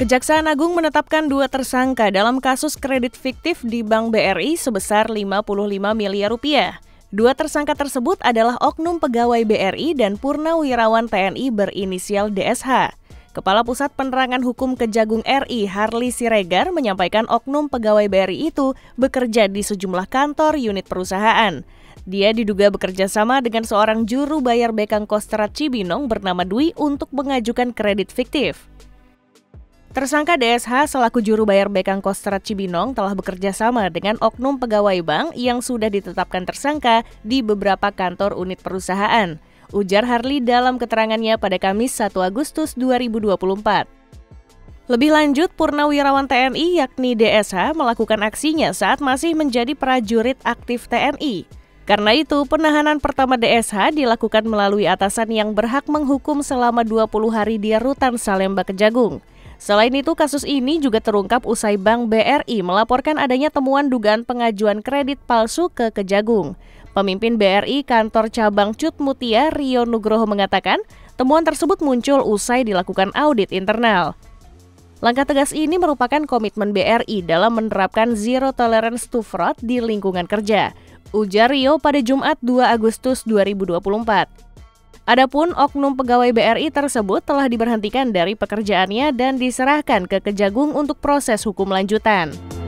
Kejaksaan Agung menetapkan dua tersangka dalam kasus kredit fiktif di Bank BRI sebesar Rp55 miliar. Dua tersangka tersebut adalah oknum pegawai BRI dan Purnawirawan TNI berinisial DSH. Kepala Pusat Penerangan Hukum Kejagung RI Harli Siregar menyampaikan oknum pegawai BRI itu bekerja di sejumlah kantor unit perusahaan. Dia diduga bekerja sama dengan seorang juru bayar bekang Kostrad Cibinong bernama Dwi untuk mengajukan kredit fiktif. Tersangka DSH selaku juru bayar bekang Kostrad Cibinong telah bekerja sama dengan oknum pegawai bank yang sudah ditetapkan tersangka di beberapa kantor unit perusahaan, ujar Harli dalam keterangannya pada Kamis 1 Agustus 2024. Lebih lanjut, Purnawirawan TNI yakni DSH melakukan aksinya saat masih menjadi prajurit aktif TNI. Karena itu, penahanan pertama DSH dilakukan melalui atasan yang berhak menghukum selama 20 hari di Rutan Salemba Kejagung. Selain itu, kasus ini juga terungkap usai Bank BRI melaporkan adanya temuan dugaan pengajuan kredit palsu ke Kejagung. Pemimpin BRI kantor cabang Cut Mutia Rio Nugroho mengatakan, temuan tersebut muncul usai dilakukan audit internal. Langkah tegas ini merupakan komitmen BRI dalam menerapkan zero tolerance to fraud di lingkungan kerja, ujar Rio pada Jumat 2 Agustus 2024. Adapun oknum pegawai BRI tersebut telah diberhentikan dari pekerjaannya dan diserahkan ke Kejagung untuk proses hukum lanjutan.